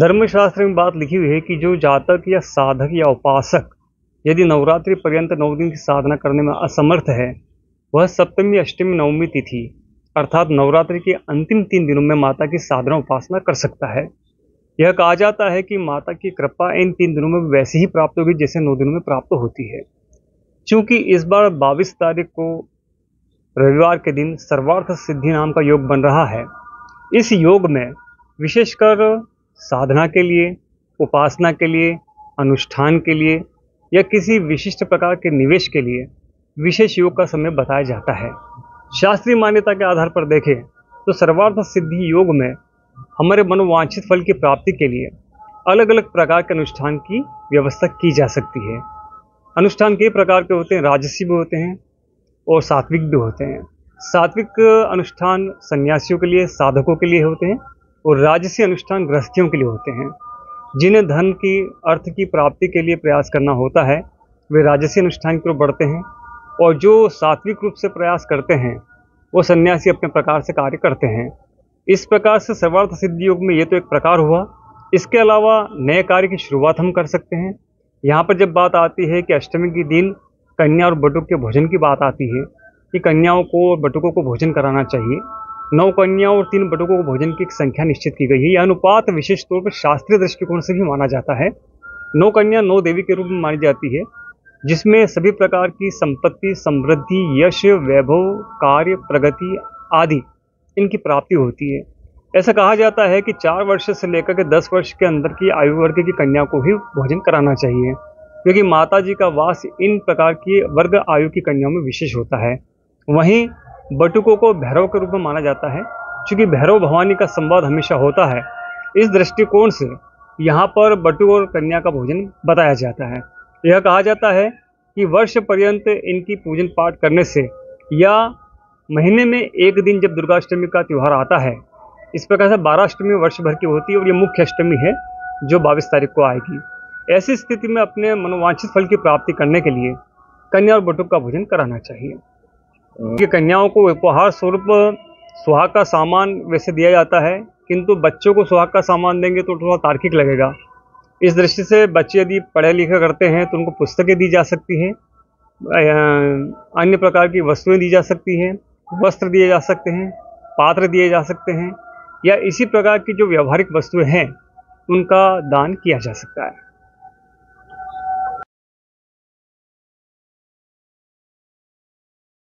धर्मशास्त्र में बात लिखी हुई है कि जो जातक या साधक या उपासक यदि नवरात्रि पर्यंत 9 दिन की साधना करने में असमर्थ है, वह सप्तमी अष्टमी नवमी तिथि अर्थात नवरात्रि के अंतिम 3 दिनों में माता की साधना उपासना कर सकता है। यह कहा जाता है कि माता की कृपा इन 3 दिनों में वैसे ही प्राप्त होगी जैसे 9 दिनों में प्राप्त होती है। चूँकि इस बार 22 तारीख को रविवार के दिन सर्वार्थ सिद्धि नाम का योग बन रहा है, इस योग में विशेषकर साधना के लिए, उपासना के लिए, अनुष्ठान के लिए या किसी विशिष्ट प्रकार के निवेश के लिए विशेष योग का समय बताया जाता है। शास्त्रीय मान्यता के आधार पर देखें तो सर्वार्थ सिद्धि योग में हमारे मनोवांछित फल की प्राप्ति के लिए अलग अलग प्रकार के अनुष्ठान की व्यवस्था की जा सकती है। अनुष्ठान कई प्रकार के होते हैं, राजसी भी होते हैं और सात्विक भी होते हैं। सात्विक अनुष्ठान सन्यासियों के लिए, साधकों के लिए होते हैं और राजसी अनुष्ठान गृहस्थियों के लिए होते हैं। जिन्हें धन की, अर्थ की प्राप्ति के लिए प्रयास करना होता है, वे राजसी अनुष्ठान की ओर बढ़ते हैं और जो सात्विक रूप से प्रयास करते हैं वो सन्यासी अपने प्रकार से कार्य करते हैं। इस प्रकार से सर्वार्थ सिद्धि योग में ये तो एक प्रकार हुआ। इसके अलावा नए कार्य की शुरुआत हम कर सकते हैं। यहाँ पर जब बात आती है कि अष्टमी के दिन कन्या और बटुक के भोजन की बात आती है कि कन्याओं को और बटुकों को भोजन कराना चाहिए। 9 कन्याओं और 3 बटुकों को भोजन की एक संख्या निश्चित की गई है। यह अनुपात विशेष तौर पर शास्त्रीय दृष्टिकोण से भी माना जाता है। 9 कन्या 9 देवी के रूप में मानी जाती है, जिसमें सभी प्रकार की संपत्ति, समृद्धि, यश, वैभव, कार्य, प्रगति आदि इनकी प्राप्ति होती है। ऐसा कहा जाता है कि 4 वर्ष से लेकर के 10 वर्ष के अंदर की आयु वर्ग की कन्या को भी भोजन कराना चाहिए, क्योंकि माता जी का वास इन प्रकार की वर्ग आयु की कन्याओं में विशेष होता है। वहीं बटुकों को भैरव के रूप में माना जाता है, क्योंकि भैरव भवानी का संवाद हमेशा होता है। इस दृष्टिकोण से यहाँ पर बटुक और कन्या का भोजन बताया जाता है। यह कहा जाता है कि वर्ष पर्यंत इनकी पूजन पाठ करने से या महीने में एक दिन जब दुर्गाष्टमी का त्यौहार आता है, इस प्रकार से 12 अष्टमी वर्ष भर की होती है और ये मुख्य अष्टमी है जो 22 तारीख को आएगी। ऐसी स्थिति में अपने मनोवांछित फल की प्राप्ति करने के लिए कन्या और बटुक का भोजन कराना चाहिए। ये कन्याओं को उपहार स्वरूप सुहाग का सामान वैसे दिया जाता है, किंतु बच्चों को सुहाग का सामान देंगे तो थोड़ा तार्किक लगेगा। इस दृष्टि से बच्चे यदि पढ़े लिखे करते हैं तो उनको पुस्तकें दी जा सकती हैं, अन्य प्रकार की वस्तुएं दी जा सकती हैं, वस्त्र दिए जा सकते हैं, पात्र दिए जा सकते हैं या इसी प्रकार की जो व्यावहारिक वस्तुएं हैं उनका दान किया जा सकता है।